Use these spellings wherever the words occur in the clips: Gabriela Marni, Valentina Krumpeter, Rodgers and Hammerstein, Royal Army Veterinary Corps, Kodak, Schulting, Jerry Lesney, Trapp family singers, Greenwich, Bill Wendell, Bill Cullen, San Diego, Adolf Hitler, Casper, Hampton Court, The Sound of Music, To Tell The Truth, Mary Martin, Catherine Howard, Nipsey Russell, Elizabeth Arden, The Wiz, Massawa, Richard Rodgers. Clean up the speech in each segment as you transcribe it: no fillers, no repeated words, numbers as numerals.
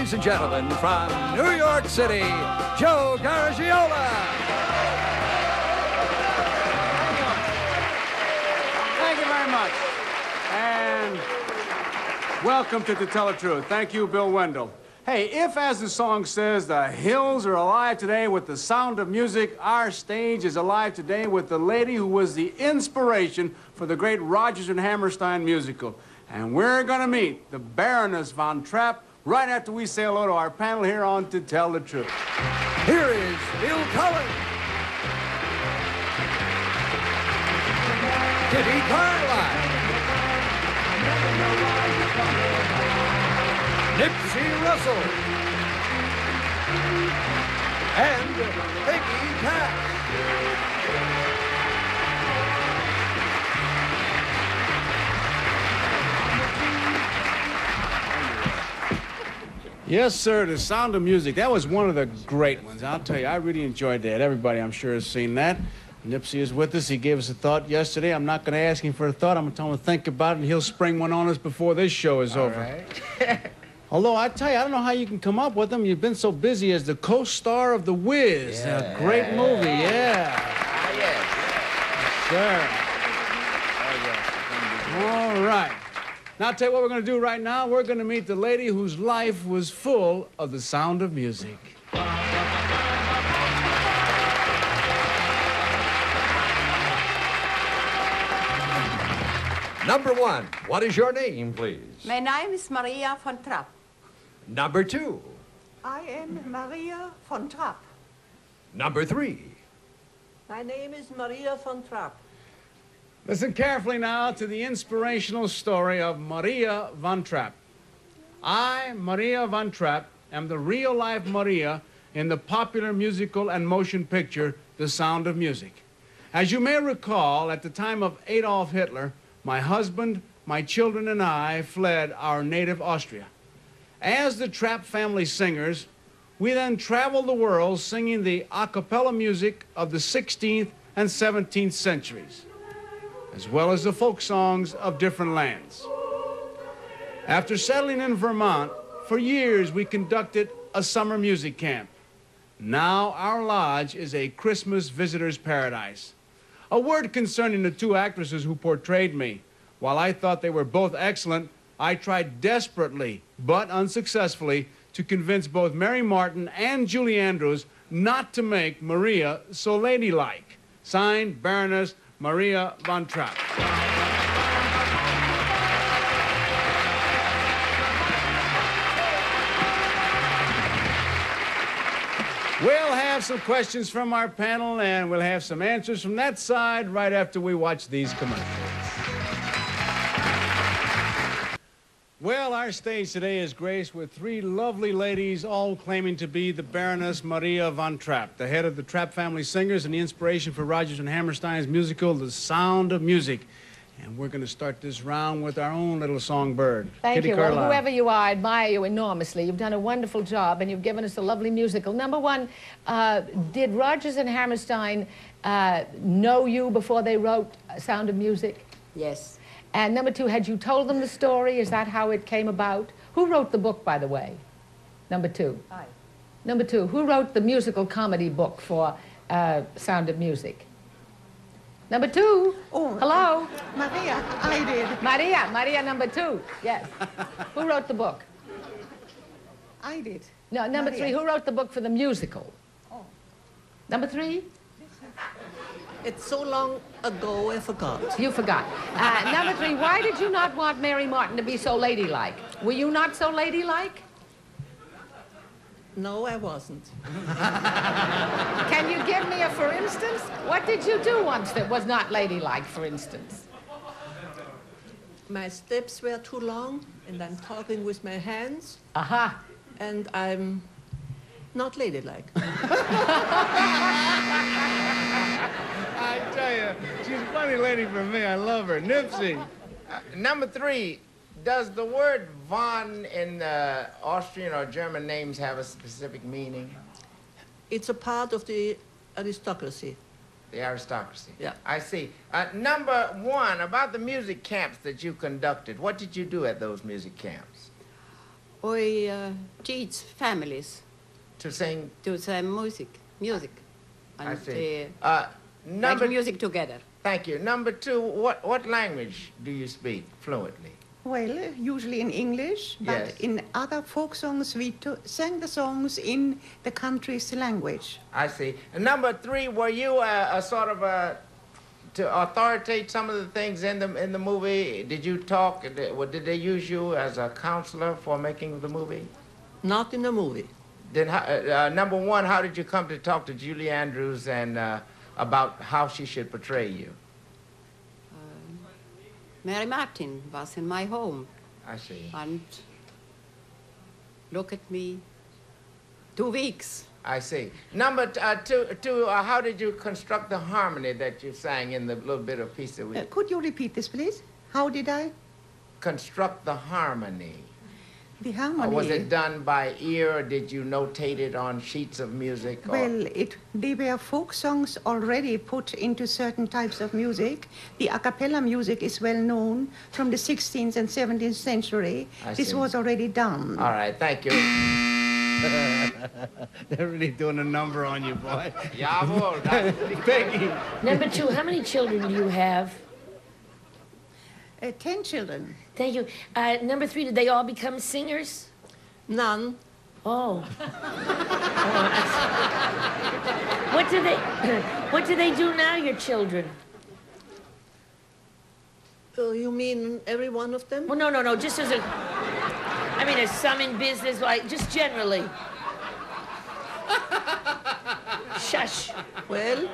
ladies and gentlemen, from New York City, Joe Garagiola. Thank you very much. And welcome to Tell the Truth. Thank you, Bill Wendell. Hey, if, as the song says, the hills are alive today with the sound of music, our stage is alive today with the lady who was the inspiration for the great Rodgers and Hammerstein musical. And we're gonna meet the Baroness von Trapp right after we say hello to our panel here on To Tell the Truth. Here is Bill Cullen. Kitty Carlisle. Nipsey Russell. And Peggy Cass. Yes, sir, The Sound of Music. That was one of the great ones. I'll tell you, I really enjoyed that. Everybody, I'm sure, has seen that. Nipsey is with us. He gave us a thought yesterday. I'm not going to ask him for a thought. I'm going to tell him to think about it, and he'll spring one on us before this show is over. Right. Although, I tell you, I don't know how you can come up with them. You've been so busy as the co-star of The Wiz. Yeah, a great movie, yeah. Yes. Sir. Oh, yes. All right. Now, I'll tell you what we're going to do right now. We're going to meet the lady whose life was full of the sound of music. Number one, what is your name, please? My name is Maria von Trapp. Number two. I am Maria von Trapp. Number three. My name is Maria von Trapp. Listen carefully now to the inspirational story of Maria von Trapp. I, Maria von Trapp, am the real-life Maria in the popular musical and motion picture, The Sound of Music. As you may recall, at the time of Adolf Hitler, my husband, my children, and I fled our native Austria. As the Trapp family singers, we then traveled the world singing the a cappella music of the 16th and 17th centuries, as well as the folk songs of different lands. After settling in Vermont, for years we conducted a summer music camp. Now our lodge is a Christmas visitor's paradise. A word concerning the two actresses who portrayed me. While I thought they were both excellent, I tried desperately, but unsuccessfully, to convince both Mary Martin and Julie Andrews not to make Maria so ladylike. Signed, Baroness Maria von Trapp. We'll have some questions from our panel, and we'll have some answers from that side right after we watch these commercials. Well, our stage today is graced with three lovely ladies, all claiming to be the Baroness Maria von Trapp, the head of the Trapp family singers and the inspiration for Rodgers and Hammerstein's musical, The Sound of Music. And we're going to start this round with our own little songbird. Thank you. Well, whoever you are, I admire you enormously. You've done a wonderful job, and you've given us a lovely musical. Number one, did Rodgers and Hammerstein know you before they wrote Sound of Music? Yes. And number two, had you told them the story? Is that how it came about? Who wrote the book, by the way? Number two. I. Number two, who wrote the musical comedy book for Sound of Music? Number two. Oh, hello? Maria, I did. Maria number two, yes. Who wrote the book? I did. No, number Maria. Three, who wrote the book for the musical? Oh. Number three? It's so long ago, I forgot. You forgot. Number three, why did you not want Mary Martin to be so ladylike? Were you not so ladylike? No, I wasn't. Can you give me a for instance? What did you do once that was not ladylike, for instance? My steps were too long, and I'm talking with my hands. Aha. Uh-huh. And I'm not ladylike. I tell you, she's a funny lady for me. I love her. Nipsey. Number three, does the word von in the Austrian or German names have a specific meaning? It's a part of the aristocracy. The aristocracy? Yeah. I see. Number one, about the music camps that you conducted, what did you do at those music camps? or teach families to sing music. And I see. Make music together. Thank you. Number two, what language do you speak fluently? Well, usually in English, but in other folk songs we sang the songs in the country's language. I see. And number three, were you to authoritate some of the things in the movie? Did you talk? Did they use you as a counselor for making the movie? Not in the movie. Then, number one, how did you come to talk to Julie Andrews and about how she should portray you? Mary Martin was in my home. I see. And look at me. 2 weeks. I see. Number two, how did you construct the harmony that you sang in the little bit of piece that we... could you repeat this, please? How did I? Construct the harmony. The harmony. Was it done by ear, or did you notate it on sheets of music? Or? Well, they were folk songs already put into certain types of music. The a cappella music is well known from the 16th and 17th century. This was already done. All right, thank you. They're really doing a number on you, boy. Peggy. Number two, how many children do you have? 10 children. Thank you. Number three, did they all become singers? None. Oh. What do they do now, your children? You mean every one of them? Well, no. Just as a... I mean, there's some in business, like, just generally. Shush. Well,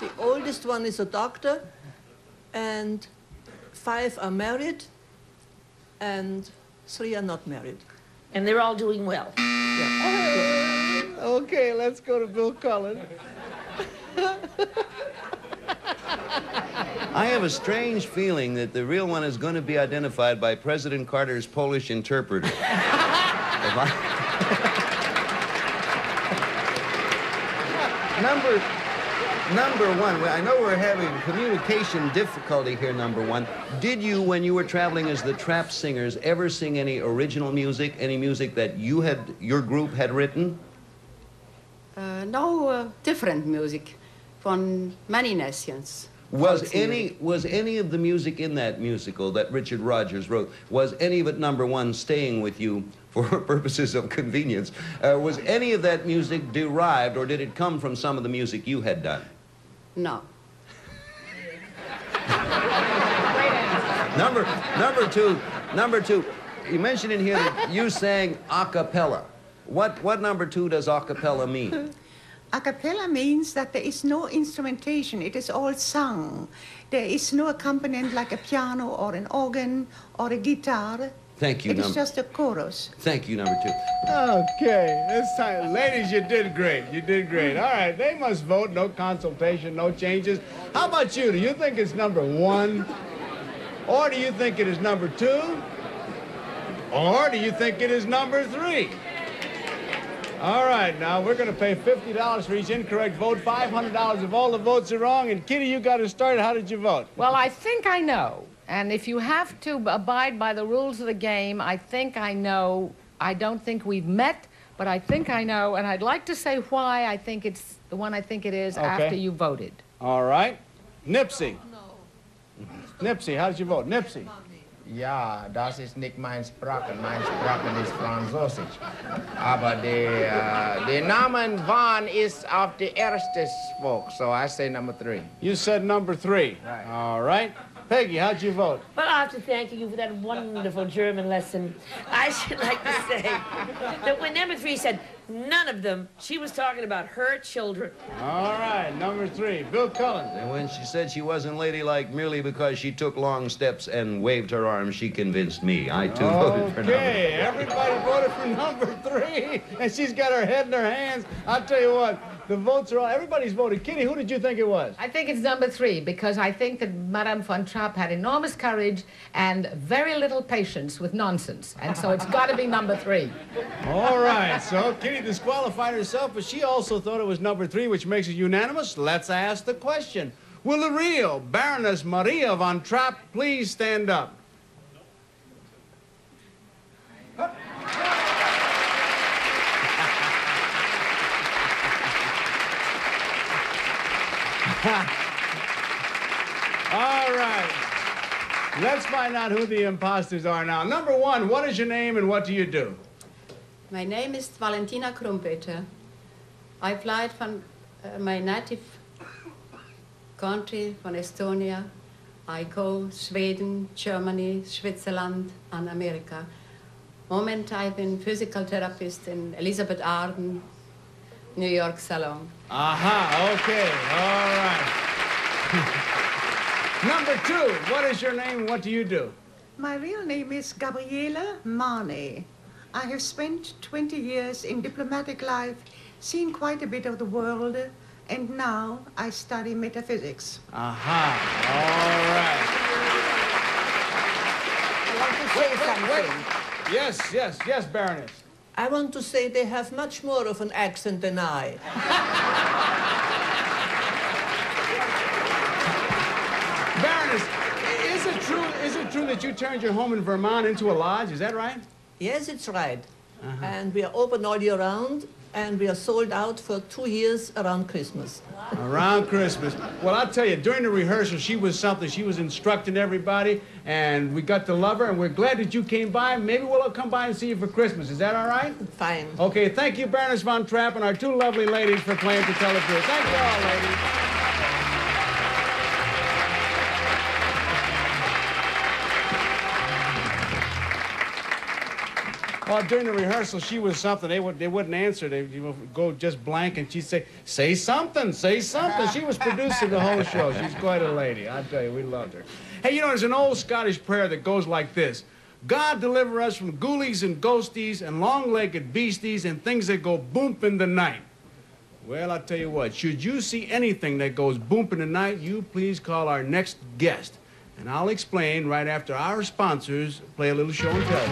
the oldest one is a doctor, and 5 are married, and 3 are not married. And they're all doing well. Yeah. Okay, let's go to Bill Cullen. I have a strange feeling that the real one is going to be identified by President Carter's Polish interpreter. Number one, I know we're having communication difficulty here, number one. Did you, when you were traveling as the Trapp singers, ever sing any original music, any music that you had, your group had written? No, different music from many nations. Was any of the music in that musical that Richard Rodgers wrote, was any of it, number one, staying with you for purposes of convenience? Was any of that music derived, or did it come from some of the music you had done? No. Number two, you mentioned in here that you sang a cappella. What number two does a cappella mean? A cappella means that there is no instrumentation. It is all sung. There is no accompaniment like a piano or an organ or a guitar. Thank you, It's just a chorus. Thank you, number two. Okay, this time, ladies, you did great. You did great. All right, they must vote. No consultation, no changes. How about you? Do you think it's number one? Or do you think it is number two? Or do you think it is number three? All right, now, we're going to pay $50 for each incorrect vote, $500 if all the votes are wrong. And, Kitty, you got us started. How did you vote? Well, I think I know. And if you have to abide by the rules of the game, I think I know. I don't think we've met, but I think I know. And I'd like to say why I think it's the one I think it is after you voted. All right. Nipsey. Nipsey, how did you vote? Nipsey. Ja, das ist nicht mein Sprache. Mein Sprache ist Französisch. Aber der Name von ist auf die erste Spruch, so I say number three. You said number three. Right. All right. Peggy, how'd you vote? Well, I have to thank you for that wonderful German lesson. I should like to say that when number three said none of them, she was talking about her children. All right, number three, Bill Cullen. And when she said she wasn't ladylike merely because she took long steps and waved her arm, she convinced me. I, too, voted for number three. Okay, everybody voted for number three, and she's got her head in her hands. I'll tell you what. The votes are all... Everybody's voted. Kitty, who did you think it was? I think it's number three, because I think that Madame von Trapp had enormous courage and very little patience with nonsense, and so it's got to be number three. All right, so Kitty disqualified herself, but she also thought it was number three, which makes it unanimous. Let's ask the question. Will the real Baroness Maria von Trapp please stand up? All right. Let's find out who the imposters are now. Number one, what is your name and what do you do? My name is Valentina Krumpeter. I fly from my native country, from Estonia. I go Sweden, Germany, Switzerland, and America. Moment I've been physical therapist in Elizabeth Arden, New York Salon. Aha, okay, all right. Number two, what is your name, what do you do? My real name is Gabriela Marni. I have spent 20 years in diplomatic life, seen quite a bit of the world, and now I study metaphysics. Aha, all right. I want to say something. Yes, yes, yes, Baroness. I want to say they have much more of an accent than I. Baroness, is it true that you turned your home in Vermont into a lodge? Is that right? Yes, it's right. Uh-huh. And we are open all year round. And we are sold out for 2 years around Christmas. Around Christmas. Well, I'll tell you, during the rehearsal, she was something. She was instructing everybody, and we got to love her, and we're glad that you came by. Maybe we'll all come by and see you for Christmas. Is that all right? Fine. Okay, thank you, Baroness von Trapp, and our two lovely ladies for playing to tell the truth. Thank you all, ladies. Well, during the rehearsal, she was something. They wouldn't answer. They would go just blank, and she'd say, "Say something, say something." She was producing the whole show. She's quite a lady. I tell you, we loved her. Hey, you know, there's an old Scottish prayer that goes like this. God deliver us from ghoulies and ghosties and long-legged beasties and things that go boomp in the night. Well, I'll tell you what. Should you see anything that goes boomp in the night, you please call our next guest. And I'll explain right after our sponsors play a little show and tell.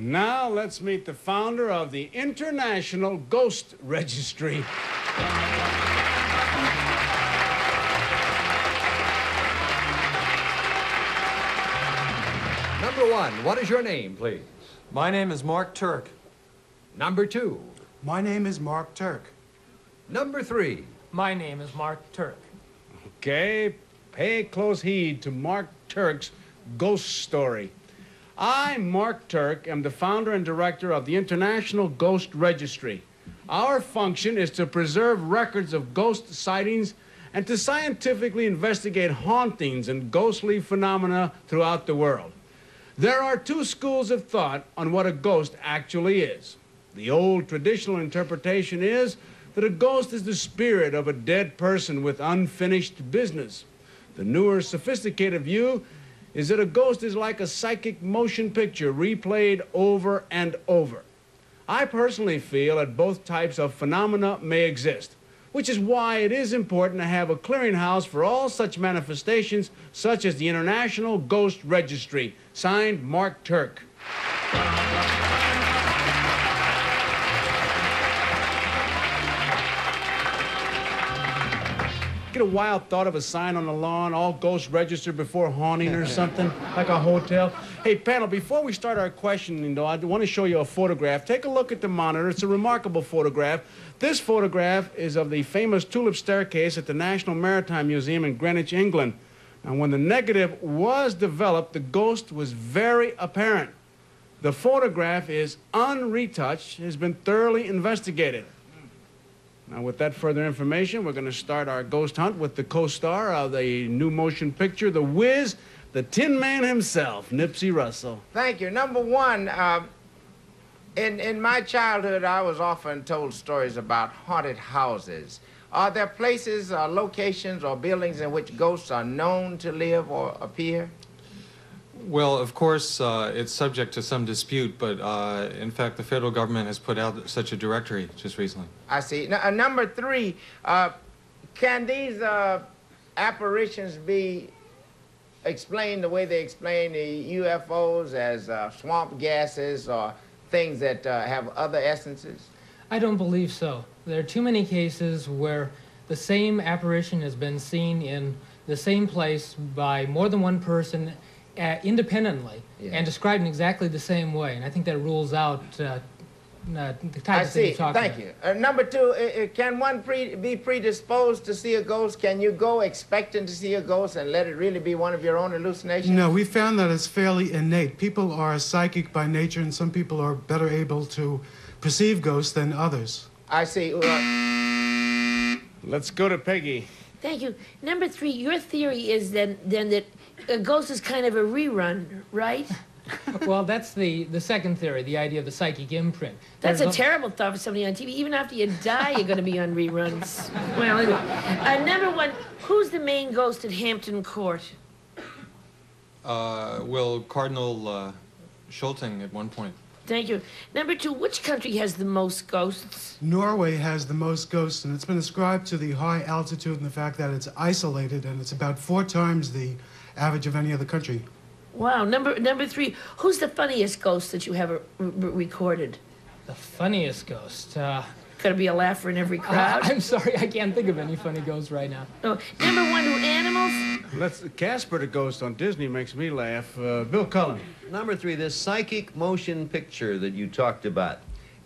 Now let's meet the founder of the International Ghost Registry. Number one, what is your name, please? My name is Mark Turk. Number two. My name is Mark Turk. Number three. My name is Mark Turk. Okay, pay close heed to Mark Turk's ghost story. I, Mark Turk, am the founder and director of the International Ghost Registry. Our function is to preserve records of ghost sightings and to scientifically investigate hauntings and ghostly phenomena throughout the world. There are two schools of thought on what a ghost actually is. The old traditional interpretation is that a ghost is the spirit of a dead person with unfinished business. The newer, sophisticated view is that a ghost is like a psychic motion picture replayed over and over. I personally feel that both types of phenomena may exist, which is why it is important to have a clearinghouse for all such manifestations, such as the International Ghost Registry. Signed, Mark Turk. A wild thought of a sign on the lawn, all ghosts register before haunting or something, like a hotel. Hey, panel, before we start our questioning, though, I want to show you a photograph. Take a look at the monitor. It's a remarkable photograph. This photograph is of the famous tulip staircase at the National Maritime Museum in Greenwich, England. And when the negative was developed, the ghost was very apparent. The photograph is unretouched, has been thoroughly investigated. Now, with that further information, we're going to start our ghost hunt with the co-star of the new motion picture, The Wiz, the Tin Man himself, Nipsey Russell. Thank you. Number one, in my childhood, I was often told stories about haunted houses. Are there places, locations, or buildings in which ghosts are known to live or appear? Well, of course, it's subject to some dispute, but in fact, the federal government has put out such a directory just recently. I see. Number three, can these apparitions be explained the way they explain the UFOs, as swamp gases or things that have other essences? I don't believe so. There are too many cases where the same apparition has been seen in the same place by more than one person independently and described in exactly the same way, and I think that rules out the type of thing you're talking about. I see. Thank you. Number two, can one be predisposed to see a ghost? Can you go expecting to see a ghost and let it really be one of your own hallucinations? No, we found that it's fairly innate. People are psychic by nature, and some people are better able to perceive ghosts than others. I see. Let's go to Peggy. Thank you. Number three, your theory is then that a ghost is kind of a rerun, right? Well, that's the second theory, the idea of the psychic imprint. That's a terrible thought for somebody on TV. Even after you die, you're going to be on reruns. Well, anyway. Number one, who's the main ghost at Hampton Court? Well, Cardinal Schulting at one point. Thank you. Number two, which country has the most ghosts? Norway has the most ghosts, and it's been ascribed to the high altitude and the fact that it's isolated, and it's about 4 times the average of any other country. Wow. Number three, who's the funniest ghost that you have recorded? The funniest ghost? Gotta be a laugher in every crowd. I'm sorry, I can't think of any funny ghosts right now. Oh, number one, animals? Casper the ghost on Disney makes me laugh. Bill Cullen. Number three, this psychic motion picture that you talked about.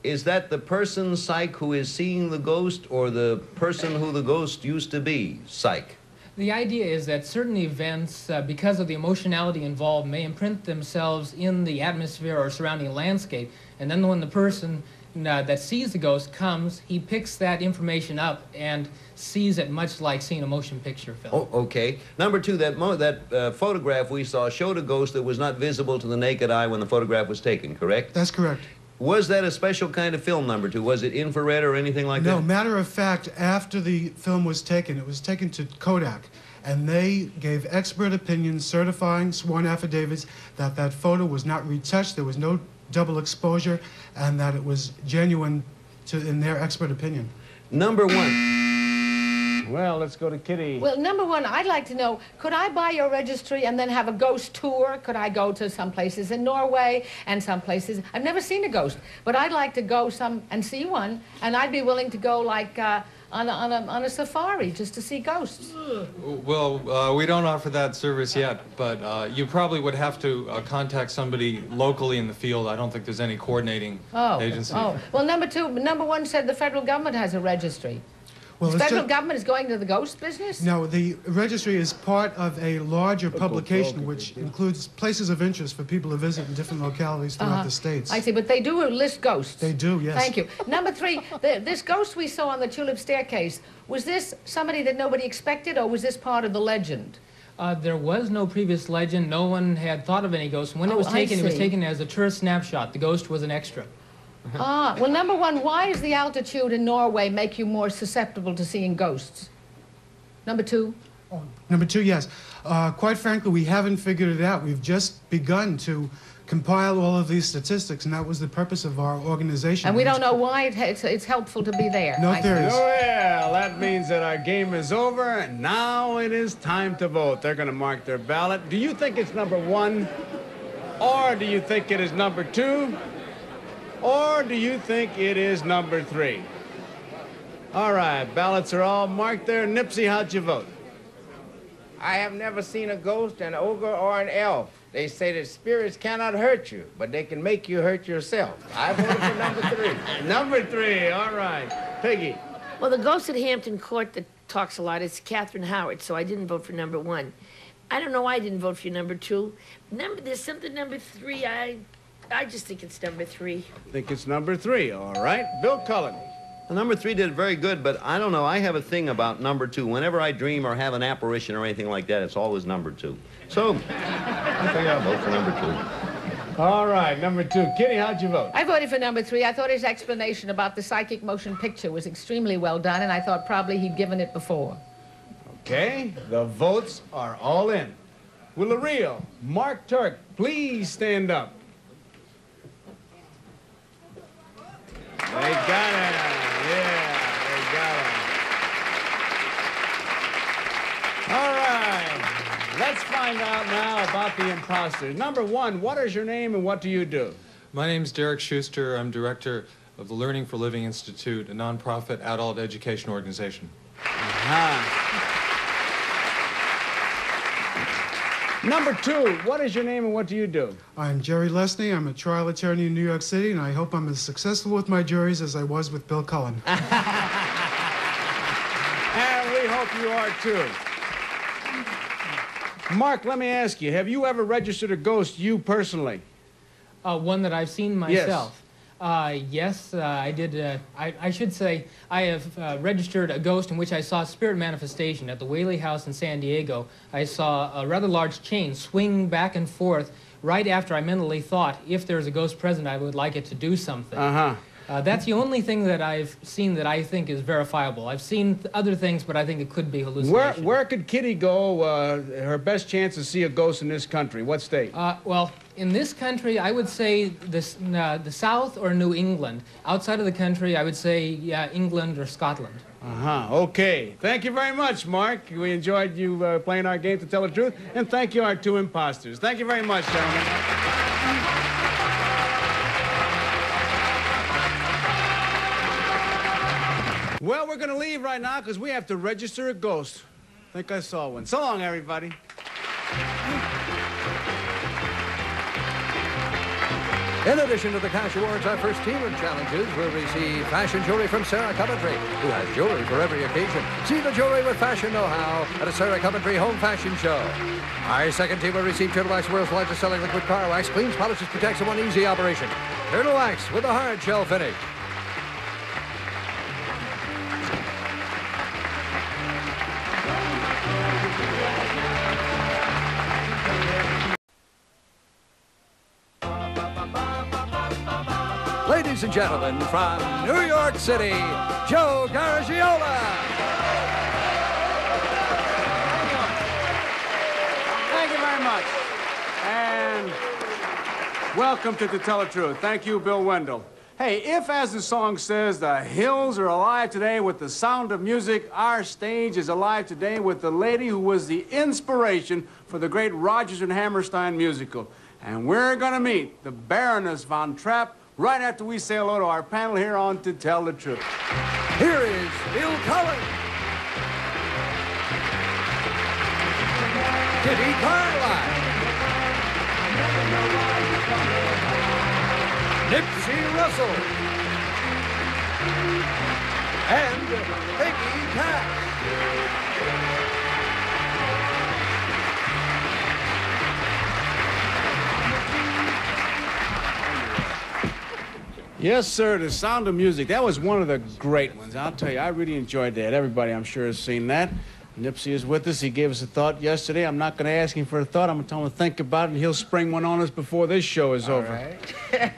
Is that the person psych who is seeing the ghost, or the person who the ghost used to be psych? The idea is that certain events, because of the emotionality involved, may imprint themselves in the atmosphere or surrounding landscape, and then when the person that sees the ghost comes, he picks that information up and sees it much like seeing a motion picture film. Oh, okay. Number two, that photograph we saw showed a ghost that was not visible to the naked eye when the photograph was taken, correct? That's correct. Was that a special kind of film, number two? Was it infrared or anything like that? No, matter of fact, after the film was taken, it was taken to Kodak, and they gave expert opinions certifying sworn affidavits that that photo was not retouched, there was no double exposure, and that it was genuine in their expert opinion. Number one. Well, let's go to Kitty. Well, number one, I'd like to know, could I buy your registry and then have a ghost tour? Could I go to some places in Norway and some places? I've never seen a ghost, but I'd like to go some and see one, and I'd be willing to go like on a safari just to see ghosts. Well, we don't offer that service yet, but you probably would have to contact somebody locally in the field. I don't think there's any coordinating agency. Oh, well, number two, number one said the federal government has a registry. Well, the federal government is going to the ghost business? No, the registry is part of a larger publication which includes places of interest for people to visit in different localities throughout the states. I see, but they do list ghosts. They do, yes. Thank you. Number three, this ghost we saw on the Tulip Staircase, was this somebody that nobody expected, or was this part of the legend? There was no previous legend. No one had thought of any ghosts. When it was taken, it was taken as a tourist snapshot. The ghost was an extra. Well, number one, why does the altitude in Norway make you more susceptible to seeing ghosts? Number two? Number two, yes. Quite frankly, we haven't figured it out. We've just begun to compile all of these statistics, and that was the purpose of our organization. And we don't know why it's helpful to be there. No theories. Well, that means that our game is over, and now it is time to vote. They're going to mark their ballot. Do you think it's number one, or do you think it is number two? Or do you think it is number three? All right, ballots are all marked there. Nipsey, how'd you vote? I have never seen a ghost, an ogre, or an elf. They say that spirits cannot hurt you, but they can make you hurt yourself. I voted for number three. Number three, all right. Peggy. Well, the ghost at Hampton Court that talks a lot is Catherine Howard, so I didn't vote for number one. I don't know why I didn't vote for number two. There's something number three, I just think it's number three. I think it's number three, all right. Bill Cullen. Well, number three did very good, but I don't know. I have a thing about number two. Whenever I dream or have an apparition or anything like that, it's always number two. So, I think I'll vote for number two. All right, number two. Kitty, how'd you vote? I voted for number three. I thought his explanation about the psychic motion picture was extremely well done, and I thought probably he'd given it before. Okay, the votes are all in. Will the real Mark Turk please stand up? They got it. Yeah, they got it. All right. Let's find out now about the imposters. Number one, what is your name and what do you do? My name's Derek Schuster. I'm director of the Learning for Living Institute, a nonprofit adult education organization. Number two, what is your name and what do you do? I'm Jerry Lesney. I'm a trial attorney in New York City, and I hope I'm as successful with my juries as I was with Bill Cullen. And we hope you are, too. Mark, let me ask you, have you ever registered a ghost, you personally? One that I've seen myself? Yes. I did. I should say I have registered a ghost in which I saw spirit manifestation at the Whaley House in San Diego. I saw a rather large chain swing back and forth right after I mentally thought, if there's a ghost present, I would like it to do something. Uh-huh. That's the only thing that I've seen that I think is verifiable. I've seen other things, but I think it could be hallucination. Where could Kitty go, her best chance to see a ghost in this country? What state? Well, in this country, I would say this, the South or New England. Outside of the country, I would say England or Scotland. Uh-huh. Okay. Thank you very much, Mark. We enjoyed you playing our game, to tell the truth. And thank you, our two imposters. Thank you very much, gentlemen. Well, we're going to leave right now because we have to register a ghost. I think I saw one. So long, everybody. In addition to the cash awards, our first team of challenges will receive fashion jewelry from Sarah Coventry, who has jewelry for every occasion. See the jewelry with fashion know-how at a Sarah Coventry home fashion show. Our second team will receive Turtle Wax, world's largest selling liquid car wax, cleans, polishes, protects in one easy operation. Turtle Wax with a hard shell finish. Ladies and gentlemen, from New York City, Joe Garagiola. Thank you very much. And welcome to Tell the Truth. Thank you, Bill Wendell. Hey, if, as the song says, the hills are alive today with the sound of music, our stage is alive today with the lady who was the inspiration for the great Rodgers and Hammerstein musical. And we're going to meet the Baroness von Trapp right after we say hello to our panel here on To Tell the Truth. Here is Bill Cullen. Kitty Carlisle. Nipsey Russell. And Peggy Cass. Yes, sir, The Sound of Music. That was one of the great ones. I'll tell you, I really enjoyed that. Everybody, I'm sure, has seen that. Nipsey is with us. He gave us a thought yesterday. I'm not going to ask him for a thought. I'm going to tell him to think about it, and he'll spring one on us before this show is over. Right.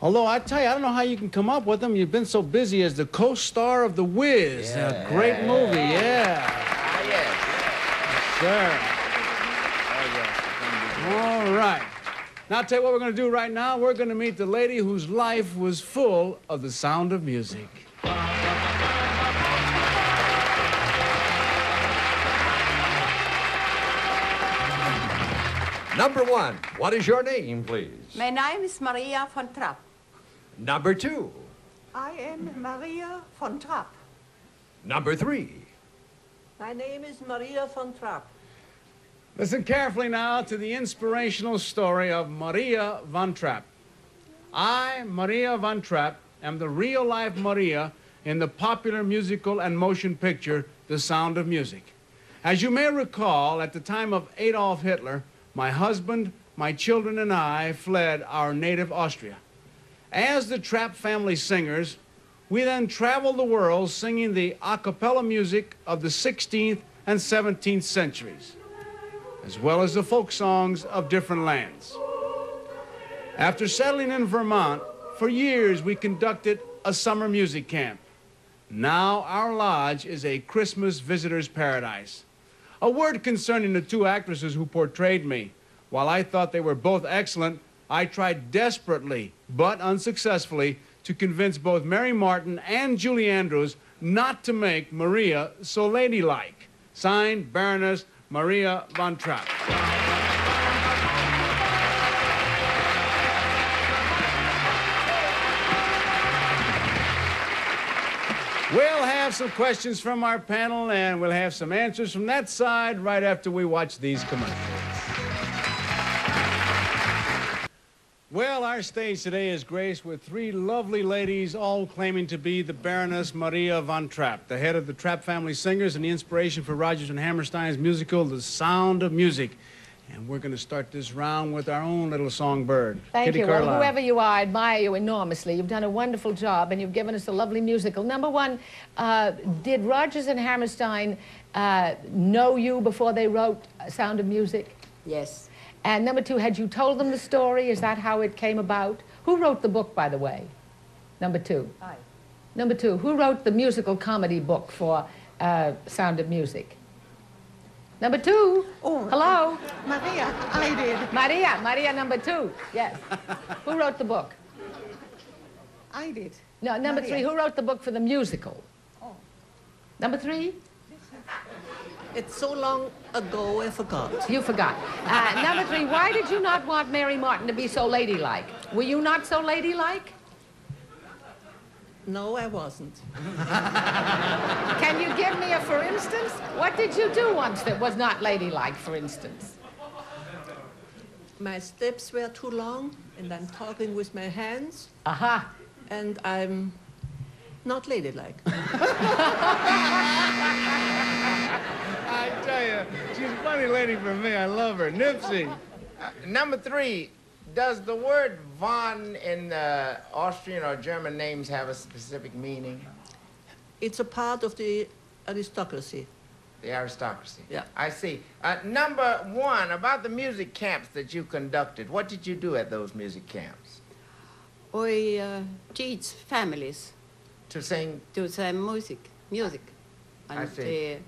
Although, I tell you, I don't know how you can come up with them. You've been so busy as the co-star of The Wiz. Yeah, a great movie, yeah. Yes. Sir. Oh, yes. All right. Now, I'll tell you what we're going to do right now. We're going to meet the lady whose life was full of the sound of music. Number one, what is your name, please? My name is Maria von Trapp. Number two. I am Maria von Trapp. Number three. My name is Maria von Trapp. Listen carefully now to the inspirational story of Maria von Trapp. I, Maria von Trapp, am the real-life Maria in the popular musical and motion picture, The Sound of Music. As you may recall, at the time of Adolf Hitler, my husband, my children, and I fled our native Austria. As the Trapp family singers, we then traveled the world singing the a cappella music of the 16th and 17th centuries, as well as the folk songs of different lands. After settling in Vermont, for years we conducted a summer music camp. Now our lodge is a Christmas visitor's paradise. A word concerning the two actresses who portrayed me. While I thought they were both excellent, I tried desperately, but unsuccessfully, to convince both Mary Martin and Julie Andrews not to make Maria so ladylike. Signed, Baroness Maria von Trapp. We'll have some questions from our panel, and we'll have some answers from that side right after we watch these commercials. Well, our stage today is graced with three lovely ladies, all claiming to be the Baroness Maria von Trapp, the head of the Trapp family singers and the inspiration for Rodgers and Hammerstein's musical, The Sound of Music. And we're going to start this round with our own little songbird, Kitty Carlisle. Well, whoever you are, I admire you enormously. You've done a wonderful job, and you've given us a lovely musical. Number one, did Rodgers and Hammerstein know you before they wrote Sound of Music? Yes. And number two, had you told them the story? Is that how it came about? Who wrote the book, by the way? Number two. I. Number two, who wrote the musical comedy book for Sound of Music? Number two. Oh, hello? Maria, I did. Maria number two, yes. Who wrote the book? I did. No, number Maria. Three, who wrote the book for the musical? Oh. Number three? It's so long ago, I forgot. You forgot. Number three, why did you not want Mary Martin to be so ladylike? Were you not so ladylike? No, I wasn't. Can you give me a for instance? What did you do once that was not ladylike, for instance? My steps were too long, and I'm talking with my hands. Aha. Uh-huh. And I'm not ladylike. I tell you, she's a funny lady for me. I love her. Nipsey. Number three. Does the word von in the Austrian or German names have a specific meaning? It's a part of the aristocracy. The aristocracy. Yeah. I see. Number one, about the music camps that you conducted, what did you do at those music camps? We teach families. To sing? To sing music. And I see.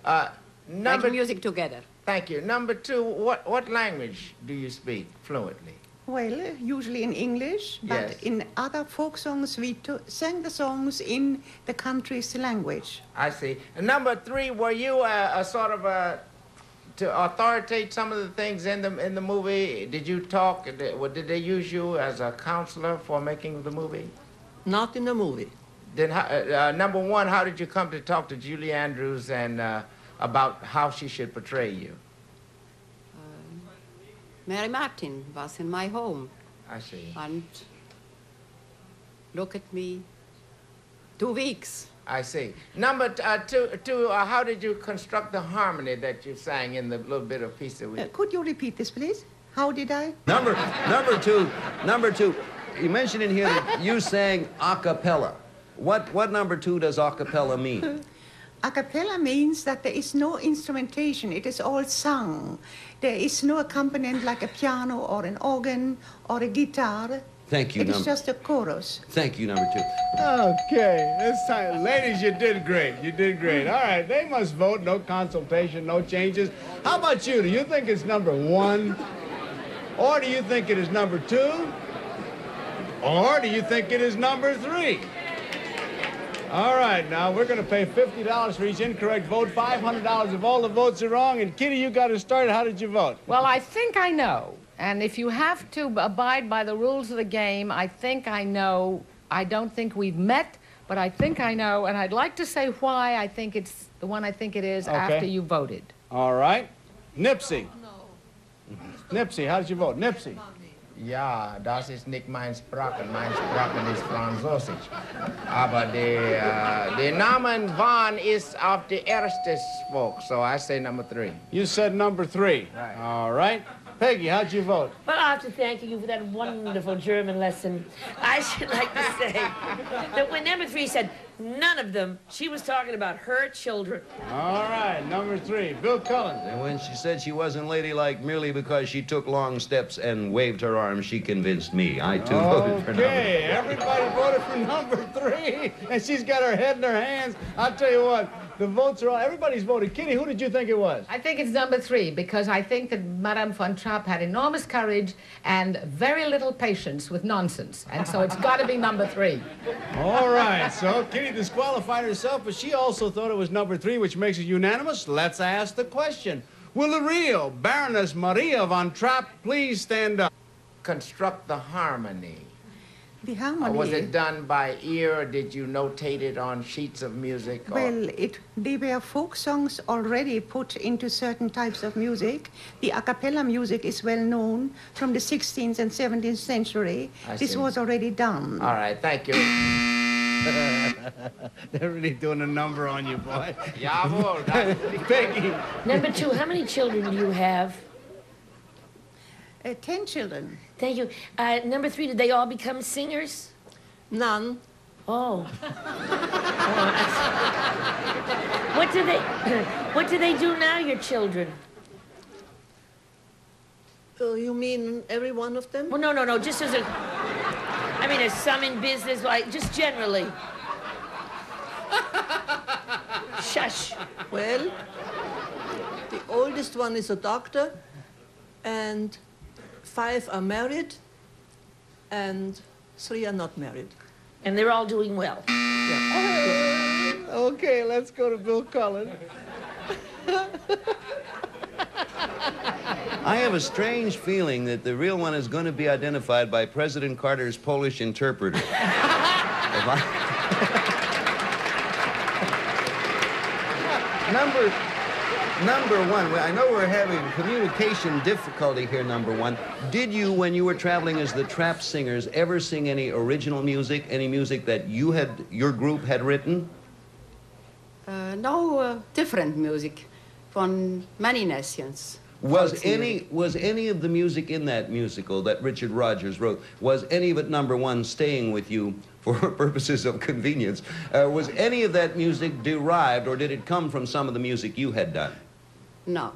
Make music together. Thank you. Number two, what language do you speak fluently? Well, usually in English, but yes. In other folk songs, we sang the songs in the country's language. I see. And number three, were you to authoritate some of the things in the movie? Did you talk? Did they use you as a counselor for making the movie? Not in the movie. Then, number one, how did you come to talk to Julie Andrews and about how she should portray you? Mary Martin was in my home. I see. And look at me. 2 weeks. I see. Number two, how did you construct the harmony that you sang in the little bit of piece that we... could you repeat this, please? How did I? Number two. You mentioned in here that you sang a cappella. What number two does a cappella mean? A cappella means that there is no instrumentation, it is all sung. There is no accompaniment like a piano or an organ or a guitar. Thank you, It is just a chorus. Thank you, number two. Okay, this time, ladies, you did great. You did great. All right, they must vote, no consultation, no changes. How about you? Do you think it's number one? Or do you think it is number two? Or do you think it is number three? All right, now, we're going to pay $50 for each incorrect vote, $500 if all the votes are wrong. And, Kitty, you got us started. How did you vote? Well, I think I know. And if you have to abide by the rules of the game, I think I know. I don't think we've met, but I think I know. And I'd like to say why I think it's the one I think it is after you voted. All right. Nipsey. No. Nipsey, how did you vote? Nipsey. Ja, das ist nicht mein Sprachen. Mein Sprachen ist Französisch. Aber der Name von ist auf die erste Spruch, so I say number three. You said number three. Right. All right. Peggy, how'd you vote? Well, I have to thank you for that wonderful German lesson. I should like to say that when number three said none of them, she was talking about her children. All right, number three, Bill Cullen. And when she said she wasn't ladylike merely because she took long steps and waved her arm, she convinced me. I, too, voted for number three. Okay, everybody voted for number three, and she's got her head in her hands. I'll tell you what. The votes are all... Everybody's voted. Kitty, who did you think it was? I think it's number three, because I think that Madame von Trapp had enormous courage and very little patience with nonsense, and so it's got to be number three. All right, so Kitty disqualified herself, but she also thought it was number three, which makes it unanimous. Let's ask the question. Will the real Baroness Maria von Trapp please stand up? Construct the harmony. How many? Was it done by ear, or did you notate it on sheets of music? Or? Well, they were folk songs already put into certain types of music. The a cappella music is well known from the 16th and 17th century. This was already done. All right, thank you. They're really doing a number on you, boy. Jawohl. Peggy. Number two, how many children do you have? 10 children. Thank you. Number three, did they all become singers? None. Oh. What do they do now, your children? You mean every one of them? Well, no, no, no. Just as a. I mean, there's some in business, like just generally. Shush. Well, the oldest one is a doctor, and 5 are married, and 3 are not married. And they're all doing well. Yeah. Okay, let's go to Bill Cullen. I have a strange feeling that the real one is going to be identified by President Carter's Polish interpreter. Number one, I know we're having communication difficulty here, number one. Did you, when you were traveling as the Trapp singers, ever sing any original music, any music that you had, your group had written? No, different music from many nations. Was any of the music in that musical that Richard Rodgers wrote, was any of it, number one, staying with you for purposes of convenience? Was any of that music derived, or did it come from some of the music you had done? No.